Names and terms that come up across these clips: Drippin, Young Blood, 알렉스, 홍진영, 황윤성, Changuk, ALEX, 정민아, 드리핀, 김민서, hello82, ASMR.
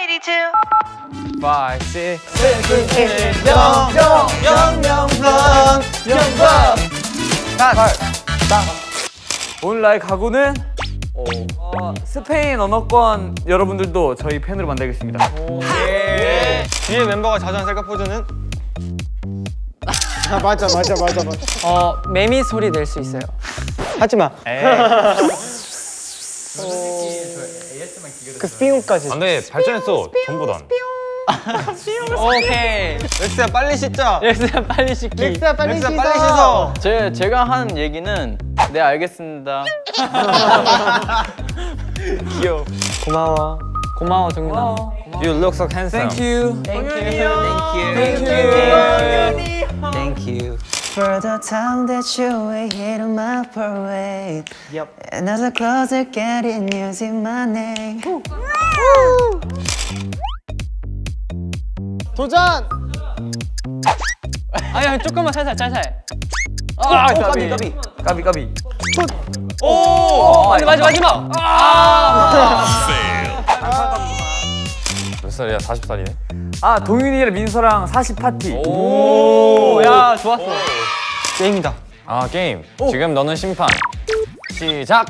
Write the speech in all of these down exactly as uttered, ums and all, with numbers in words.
hello 에이티투 five, six, seven, eight Young Blood Young Blood 땅 오늘 나의 가구는 어, 스페인 언어권 여러분들도 저희 팬으로 만들겠습니다. 예. 뒤에 멤버가 자주한 셀카 포즈는? 아, 맞아 맞아 맞아 맞아. 어, 매미 소리 낼 수 있어요. 하지마. 그 스피용까지. 안돼 발전했어 전보단. 오케이. 렉스야 빨리 씻자. 렉스야 빨리 씻기. 렉스야 빨리 씻어. 빨리 씻어. 제 제가 한 얘기는 네 알겠습니다. 귀여워. 고마워. 고마워 정민아. You look so handsome. Thank you. Thank you. Thank you. Thank you. For the time that you were here on my parade. Yep. And as I closer getting using my name. 도전! 아야 조금만 살살 살살. 아 까비 까비 까비 까비. 오! 마지막 마지막. 몇 살이야? 마흔 살이네. 아 동윤이랑 민서랑 마흔 파티. 오! 야 좋았어. 게임이다. 아 게임. 지금 너는 심판. 시작.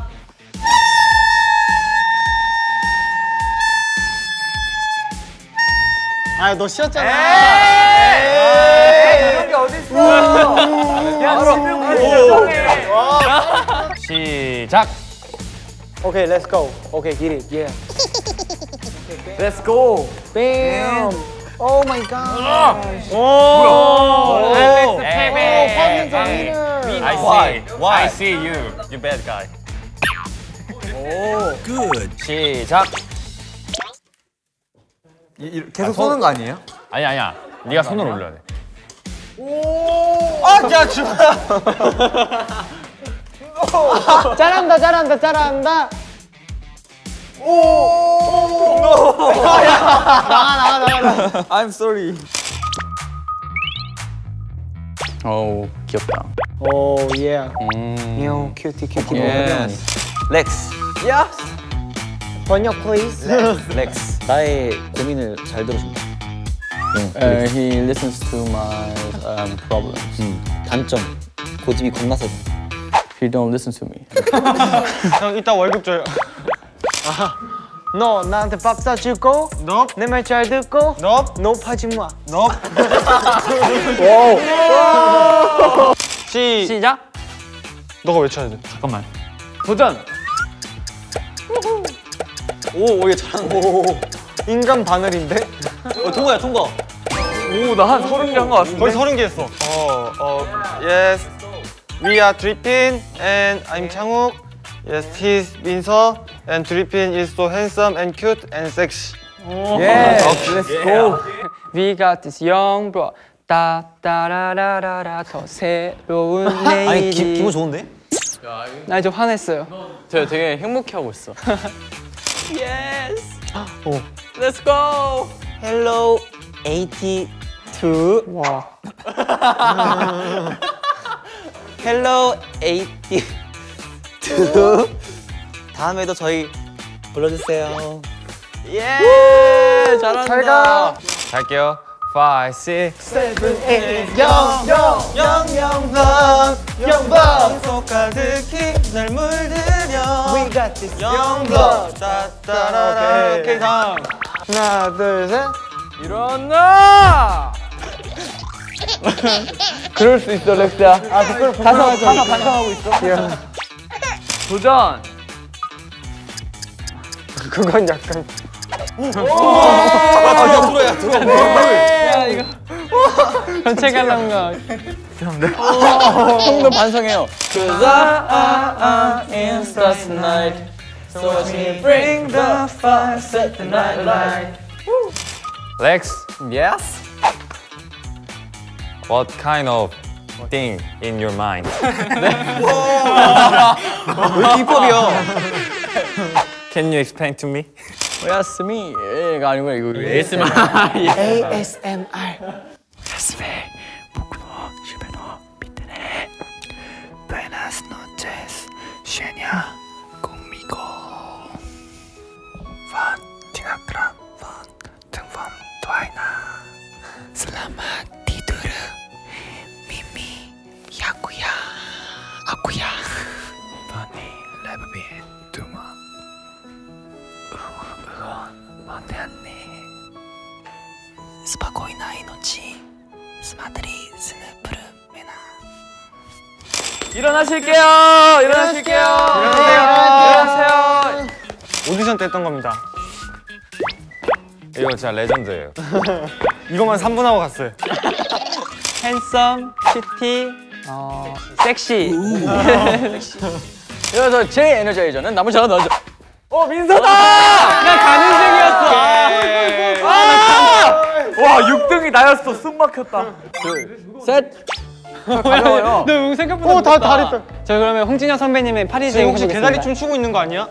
아, 너 쉬었잖아. 에이, 이런 게 어딨어. 야, 바로. 시작. 오케이, 렛츠 고. 오케이, 기리. 예. 렛츠 고. 뱀. 오 마이 갓. 오! 렉스 패배. 황윤성 이름. I see. I see you. You bad guy. 오, 굿. 시작. 계속 쏘는 거 아니에요? 아니 아니야. 네가 손을 올려야 돼. 오! 아, 야, 주다. 잘한다, 잘한다, 잘한다. 오! 노! 나가, 나가, 나가. I'm sorry. 오, 귀엽다. 오, 예. 음. 큐티 큐티. 렉스. 야. 번역 플리즈. 렉스. 나의 고민을 잘 들어준다. 응. Uh, he listens to my um, problems. 음. 단점. 고집이 겁나 세. He don't listen to me. 형 이따 월급 줘요. 아하. 너 나한테 밥 사주고. Nope. 내 말 잘 듣고. Nope. 높아지 마. Nope. 오. 시. 시작. 너가 외쳐야 돼. 잠깐만. 도전. 오, 이게 잘한다. 인간 바늘인데? 어, 통과야, 통과. 오, 나 한 서른 개 한 거 같은데? 거의 서른 개 했어. 어, 어, yes. We are Drippin and I'm Changuk. Yes, he's 민서. And Drippin is so handsome and cute and sexy. Yes, let's go. We got this young blood. 따따라라라라 더 새로운 내일이. 아니, 기분 좋은데? 나 이제 화냈어요. 저 되게 행복해하고 있어. Yes. 오. Let's go. hello eighty-two. 와. hello eighty-two. 다음에도 저희 불러주세요. 예. Yeah. 잘한다. 잘 가. 갈게요. five, six, seven, eight. 영영영영 영영 속 가득히 날 물들여. We got this. Young Blood. 따따라라. 오케이 다음. 하나 둘 셋. 일어나. 그럴 수 있어 렉스야. 아 그걸 반성하죠. 하나 반성하고 있어. 도전. 그건 약간. 야 들어 야 들어. 이거 전체 갈라온 거 죄송합니다. 형도 반성해요. Cause I am star tonight. So watch me bring the fire, set the night light. Lex, yes? What kind of thing in your mind? 왜 비법이야? Can you explain to me? 야스미가 아니고 이거 에이에스엠알. 에이에스엠알. 야스미 목노 슈베노 비트네 베나스 노체스 쉐냐 공미고 판 티나크라 판 일어나실게요. 일어나실게요. 안녕하세요. 오디션 때 했던 겁니다. 이거 진짜 레전드예요. 이거만 삼 분 하고 갔어요. 핸섬, 시티, 어... 섹시. 그래서 제 에너자이저는 남은 자가 나죠. 어, 민서다! 나 가는 중이었어. 와, 육 등이 나였어. 숨 막혔다. 둘, 셋. 가져와요. 네, 생각보다 오, 다, 다 했다. 저희 그러면 홍진영 선배님의 파리제이 혹시 개다리 춤 추고 있는 거 아니야?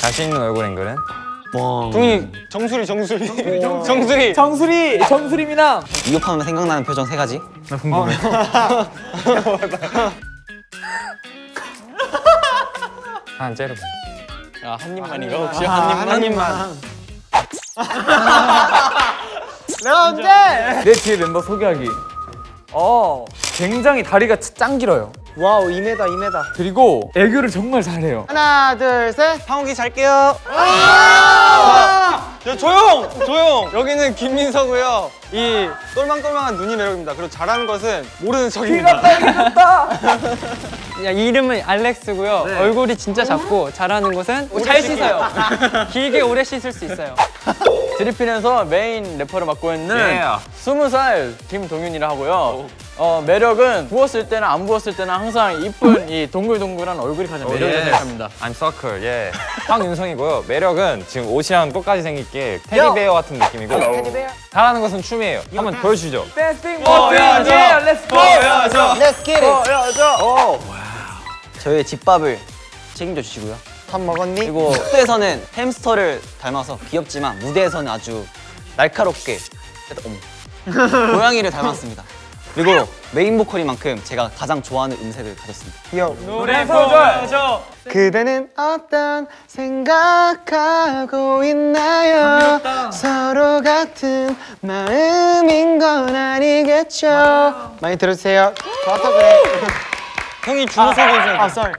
자신 있는 얼굴 앵글은? 동이 정수리 정수리 정수리 정수리 정수리입니다. 이어폰하면 생각나는 표정 세 가지? 나 궁금해. 한 째려봐. 아, 한 입만인가? 혹시 한 입만? 내가 언제? 내 뒤에 멤버 소개하기. 어, 굉장히 다리가 짱 길어요. 와우, 이메다 이메다. 그리고 애교를 정말 잘해요. 하나, 둘, 셋. 상욱이 잘게요. 야, 조용! 조용! 여기는 김민서고요. 이 똘망똘망한 눈이 매력입니다. 그리고 잘하는 것은 모르는 척입니다. 귀엽다, 귀엽다! 야, 이름은 알렉스고요. 네. 얼굴이 진짜 작고 잘하는 것은 잘 씻어요. 길게 오래 씻을 수 있어요. 드리핀에서 메인 래퍼를 맡고 있는 yeah. 스무 살 김동윤이라 하고요. 어, 매력은 부었을 때나 안 부었을 때나 항상 이쁜 이 동글동글한 얼굴이 가장 매력적인 사람입니다. I'm Circle, 예. 황윤성이고요. 매력은 지금 옷이랑 똑같이 생긴 게 테디베어 같은 느낌이고 테디베어. 잘하는 것은 춤이에요. 한번 보여주죠. 댄싱 보여줘! Let's go! Let's get it! 보여줘! 저희의 집밥을 책임져 주시고요. 밥 먹었니? 그리고 숙소에서는 햄스터를 닮아서 귀엽지만 무대에서는 아주 날카롭게 고양이를 닮았습니다. 그리고 메인 보컬인 만큼 제가 가장 좋아하는 음색을 가졌습니다. 귀여워. 노래 보여줘! 그대는 어떤 생각하고 있나요? 귀엽다. 서로 같은 마음인 건 아니겠죠? 와우. 많이 들어주세요. 좋았다 그래. 형이 줄을 서고 있어요. 아, 썰.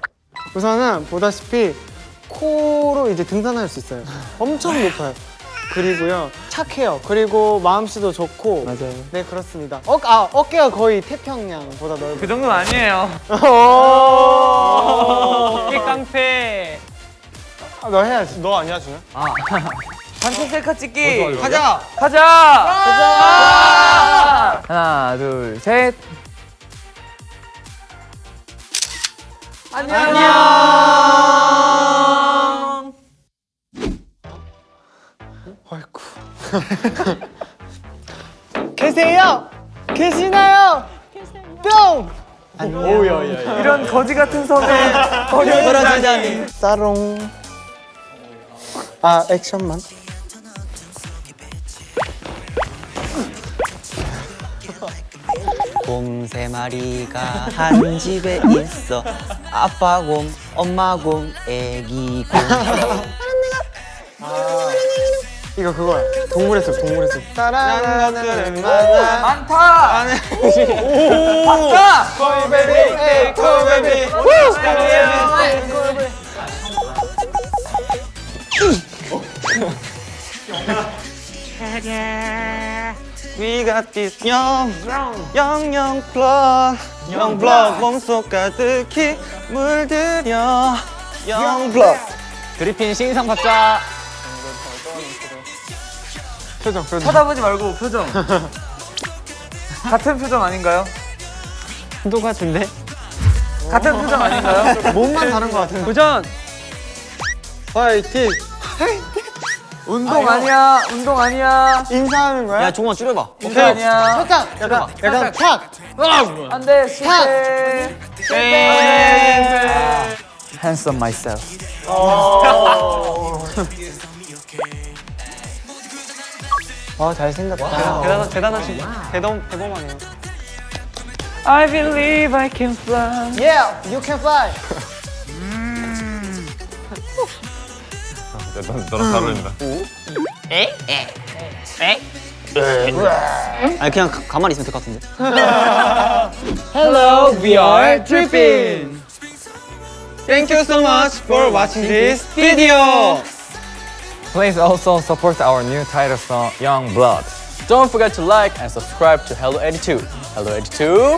우선은 보다시피 코로 이제 등산할 수 있어요. 엄청 높아요. 그리고요, 착해요. 그리고 마음씨도 좋고. 맞아요. 네, 그렇습니다. 어, 아, 어깨가 거의 태평양보다 넓어요. 그 정도는 아니에요. 어깨 깡패. 아, 너 해야지. 너 아니야, 준현? 아. 단체 셀카 찍기. 어, 가자! 가자! 가자! 가자! 하나, 둘, 셋. 안녕. 안녕. 아이쿠. 계세요? 계시나요? 뿅. 안녕. 이런 거지 같은 섬에 버려지다니. 따롱. 아, 액션만. 곰 세 마리가 한 집에 있어. 아빠 곰, 엄마 곰, 애기 곰. 아, 이거 그거야. 동물의 숲, 동물의 숲. 따라란 것들은 많아. 많다! 많다! 콜베비, 콜베비. We got this young, young, young blood. Young blood, 몸속 가득히 물들여. Young blood. 드리핀 신인상 받자. 표정, 표정. 쳐다보지 말고 표정. 같은 표정 아닌가요? 똑같은데? 같은 표정 아닌가요? 몸만 다른 것 같은데. 도전! 파이팅! 운동 아, 아니야, 운동 아니야. 인사하는 거야? 야, 조금만 줄여봐. 인사 아니야. 살짝, 약간, 약간 탁. 안 돼, 실패. 실패. Handsome myself. 와, 잘생겼다. 대단하, 대단하시고. 대범, 대범하네요. I believe I can fly. Yeah, you can fly. 너랑 다릅니다. 에? 에? 에? 아니 그냥 가, 가만히 있으면 될 것 같은데. Hello, we are Drippin. Thank you so much for watching this video. Please also support our new title song, Young Blood. Don't forget to like and subscribe to hello eighty-two. hello eighty-two.